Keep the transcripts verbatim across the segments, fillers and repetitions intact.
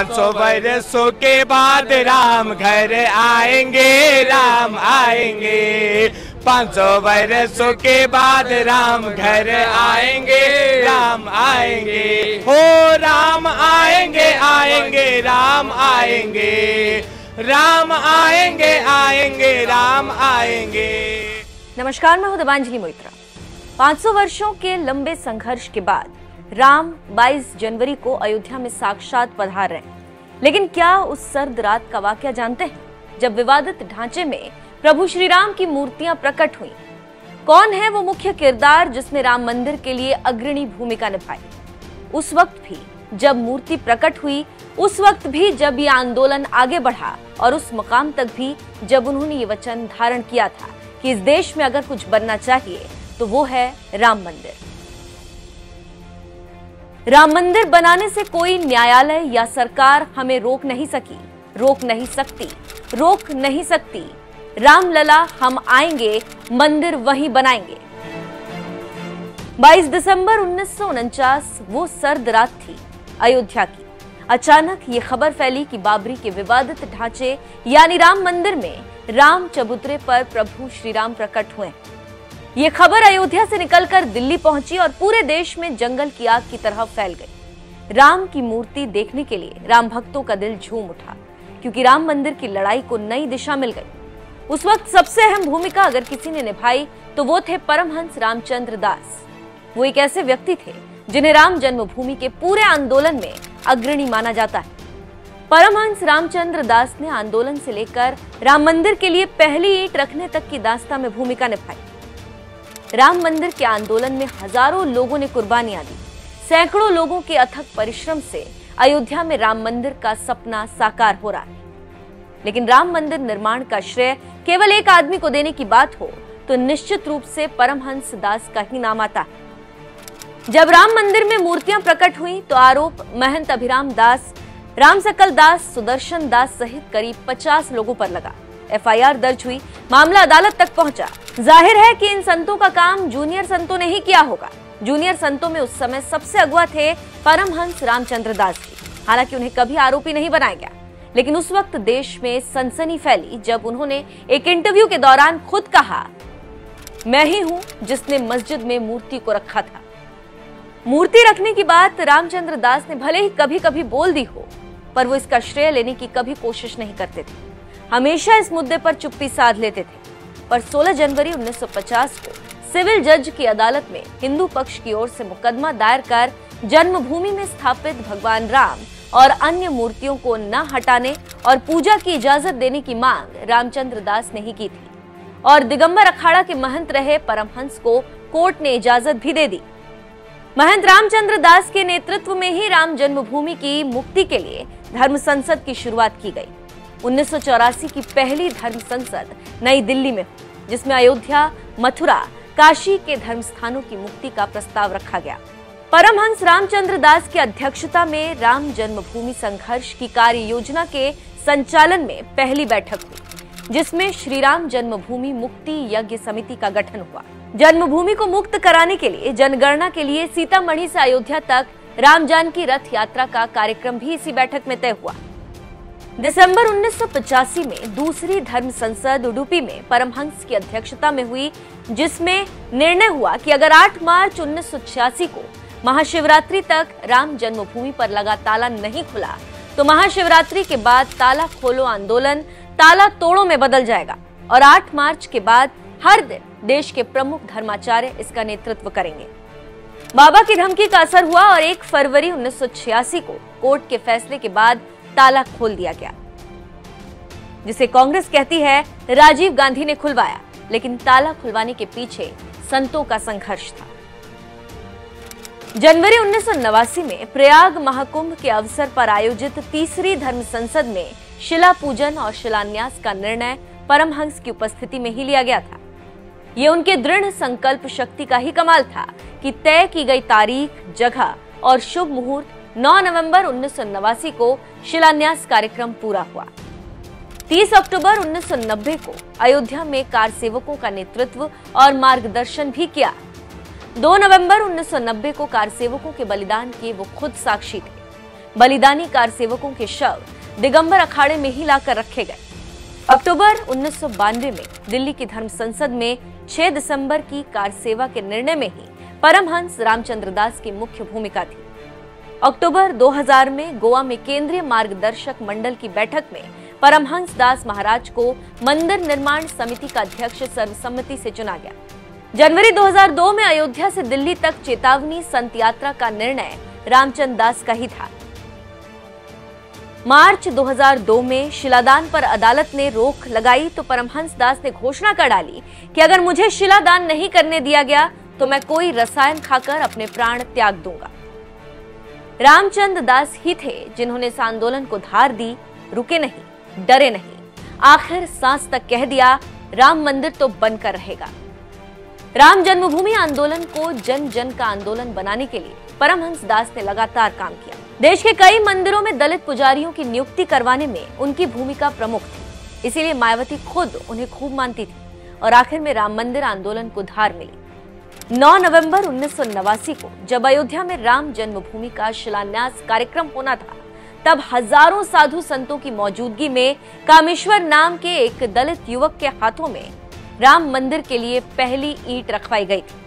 पाँच सौ बरसों के बाद राम घर आएंगे, राम आएंगे। पाँच सौ बरसों के बाद राम घर आएंगे, राम आएंगे। हो राम आएंगे, आएंगे राम आएंगे, राम आएंगे, आएंगे राम आएंगे। नमस्कार, मैं हूँ देवांजनी मोत्रा। पाँच सौ वर्षों के लंबे संघर्ष के बाद राम बाईस जनवरी को अयोध्या में साक्षात पधार रहे हैं। लेकिन क्या उस सर्द रात का वाकया जानते हैं जब विवादित ढांचे में प्रभु श्री राम की मूर्तियां प्रकट हुई? कौन है वो मुख्य किरदार जिसने राम मंदिर के लिए अग्रणी भूमिका निभाई? उस वक्त भी जब मूर्ति प्रकट हुई, उस वक्त भी जब ये आंदोलन आगे बढ़ा, और उस मुकाम तक भी जब उन्होंने ये वचन धारण किया था कि इस देश में अगर कुछ बनना चाहिए तो वो है राम मंदिर। राम मंदिर बनाने से कोई न्यायालय या सरकार हमें रोक नहीं सकी, रोक नहीं सकती, रोक नहीं सकती। रामलला हम आएंगे, मंदिर वही बनाएंगे। बाईस दिसंबर उन्नीस सौ उनचास वो सर्द रात थी अयोध्या की। अचानक ये खबर फैली कि बाबरी के विवादित ढांचे यानी राम मंदिर में राम चबूतरे पर प्रभु श्री राम प्रकट हुए। ये खबर अयोध्या से निकलकर दिल्ली पहुंची और पूरे देश में जंगल की आग की तरह फैल गई। राम की मूर्ति देखने के लिए राम भक्तों का दिल झूम उठा, क्योंकि राम मंदिर की लड़ाई को नई दिशा मिल गई। उस वक्त सबसे अहम भूमिका अगर किसी ने निभाई तो वो थे परमहंस रामचंद्र दास। वो एक ऐसे व्यक्ति थे जिन्हें राम जन्मभूमि के पूरे आंदोलन में अग्रणी माना जाता है। परमहंस रामचंद्र दास ने आंदोलन से लेकर राम मंदिर के लिए पहली ईंट रखने तक की दास्ता में भूमिका निभाई। राम मंदिर के आंदोलन में हजारों लोगों ने कुर्बानियां दी। सैकड़ों लोगों के अथक परिश्रम से अयोध्या में राम मंदिर का सपना साकार हो रहा है। लेकिन राम मंदिर निर्माण का श्रेय केवल एक आदमी को देने की बात हो तो निश्चित रूप से परमहंस दास का ही नाम आता है। जब राम मंदिर में मूर्तियां प्रकट हुई तो आरोप महंत अभिराम दास, राम सकल दास, सुदर्शन दास सहित करीब पचास लोगों पर लगा। एफ आई आर दर्ज हुई, मामला अदालत तक पहुंचा। जाहिर है कि इन संतों का काम जूनियर संतों ने ही किया होगा। जूनियर संतों में उस समय सबसे अगुवा थे परमहंस रामचंद्र दास जी। हालांकि उन्हें कभी आरोपी नहीं बनाया गया, लेकिन उस वक्त देश में सनसनी फैली जब उन्होंने एक इंटरव्यू के दौरान खुद कहा, मैं ही हूं जिसने मस्जिद में मूर्ति को रखा था। मूर्ति रखने की बात रामचंद्र दास ने भले ही कभी कभी बोल दी हो, पर वो इसका श्रेय लेने की कभी कोशिश नहीं करते थे। हमेशा इस मुद्दे पर चुप्पी साध लेते थे। पर सोलह जनवरी उन्नीस सौ पचास को सिविल जज की अदालत में हिंदू पक्ष की ओर से मुकदमा दायर कर जन्मभूमि में स्थापित भगवान राम और अन्य मूर्तियों को न हटाने और पूजा की इजाजत देने की मांग रामचंद्र दास ने ही की थी, और दिगंबर अखाड़ा के महंत रहे परमहंस को कोर्ट ने इजाजत भी दे दी। महंत रामचंद्र दास के नेतृत्व में ही राम जन्मभूमि की मुक्ति के लिए धर्म संसद की शुरुआत की गई। उन्नीस सौ चौरासी की पहली धर्म संसद नई दिल्ली में, जिसमें अयोध्या, मथुरा, काशी के धर्म स्थानों की मुक्ति का प्रस्ताव रखा गया। परमहंस रामचंद्र दास की अध्यक्षता में राम जन्मभूमि संघर्ष की कार्य योजना के संचालन में पहली बैठक हुई, जिसमें श्री राम जन्मभूमि मुक्ति यज्ञ समिति का गठन हुआ। जन्मभूमि को मुक्त कराने के लिए जनगणना के लिए सीतामढ़ी से अयोध्या तक राम जानकी रथ यात्रा का कार्यक्रम भी इसी बैठक में तय हुआ। दिसंबर उन्नीस सौ पचासी में दूसरी धर्म संसद उडुपी में परमहंस की अध्यक्षता में हुई, जिसमें निर्णय हुआ कि अगर आठ मार्च उन्नीस सौ छियासी को महाशिवरात्रि तक राम जन्मभूमि पर लगा ताला नहीं खुला तो महाशिवरात्रि के बाद ताला खोलो आंदोलन ताला तोड़ो में बदल जाएगा, और आठ मार्च के बाद हर दिन देश के प्रमुख धर्माचार्य इसका नेतृत्व करेंगे। बाबा की धमकी का असर हुआ और एक फरवरी उन्नीस सौ छियासी को कोर्ट के फैसले के बाद ताला खोल दिया गया, जिसे कांग्रेस कहती है राजीव गांधी ने खुलवाया। लेकिन ताला खुलवाने के पीछे संतों का संघर्ष था। जनवरी उन्नीस सौ नवासी में प्रयाग महाकुंभ के अवसर पर आयोजित तीसरी धर्म संसद में शिला पूजन और शिलान्यास का निर्णय परमहंस की उपस्थिति में ही लिया गया था। ये उनके दृढ़ संकल्प शक्ति का ही कमाल था कि तय की गई तारीख, जगह और शुभ मुहूर्त नौ नवंबर उन्नीस सौ नवासी को शिलान्यास कार्यक्रम पूरा हुआ। तीस अक्टूबर उन्नीस सौ नब्बे को अयोध्या में कार सेवकों का नेतृत्व और मार्गदर्शन भी किया। दो नवंबर उन्नीस सौ नब्बे को कारसेवकों के बलिदान के वो खुद साक्षी थे। बलिदानी कार सेवकों के शव दिगंबर अखाड़े में ही लाकर रखे गए। अक्टूबर उन्नीस सौ बानवे में दिल्ली की धर्म संसद में छह दिसंबर की कार सेवा के निर्णय में ही परमहंस रामचंद्र दास की मुख्य भूमिका थी। अक्टूबर दो हज़ार में गोवा में केंद्रीय मार्गदर्शक मंडल की बैठक में परमहंस दास महाराज को मंदिर निर्माण समिति का अध्यक्ष सर्वसम्मति से चुना गया। जनवरी दो हज़ार दो में अयोध्या से दिल्ली तक चेतावनी संत यात्रा का निर्णय रामचंद्र दास का ही था। मार्च दो हज़ार दो में शिलादान पर अदालत ने रोक लगाई तो परमहंस दास ने घोषणा कर डाली कि अगर मुझे शिलादान नहीं करने दिया गया तो मैं कोई रसायन खाकर अपने प्राण त्याग दूंगा। रामचंद्र दास ही थे जिन्होंने इस आंदोलन को धार दी, रुके नहीं, डरे नहीं, आखिर सांस तक कह दिया राम मंदिर तो बनकर रहेगा। राम जन्मभूमि आंदोलन को जन जन का आंदोलन बनाने के लिए परमहंस दास ने लगातार काम किया। देश के कई मंदिरों में दलित पुजारियों की नियुक्ति करवाने में उनकी भूमिका प्रमुख थी, इसीलिए मायावती खुद उन्हें खूब मानती थी और आखिर में राम मंदिर आंदोलन को धार मिली। नौ नवंबर उन्नीस सौ नवासी को जब अयोध्या में राम जन्मभूमि का शिलान्यास कार्यक्रम होना था तब हजारों साधु संतों की मौजूदगी में कामेश्वर नाम के एक दलित युवक के हाथों में राम मंदिर के लिए पहली ईंट रखवाई गई थी।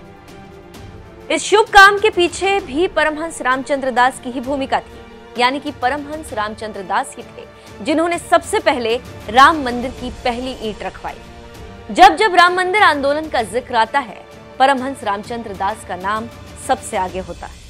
इस शुभ काम के पीछे भी परमहंस रामचंद्र दास की ही भूमिका थी, यानी कि परमहंस रामचंद्र दास ही थे जिन्होंने सबसे पहले राम मंदिर की पहली ईंट रखवाई। जब जब राम मंदिर आंदोलन का जिक्र आता है परमहंस रामचंद्र दास का नाम सबसे आगे होता है।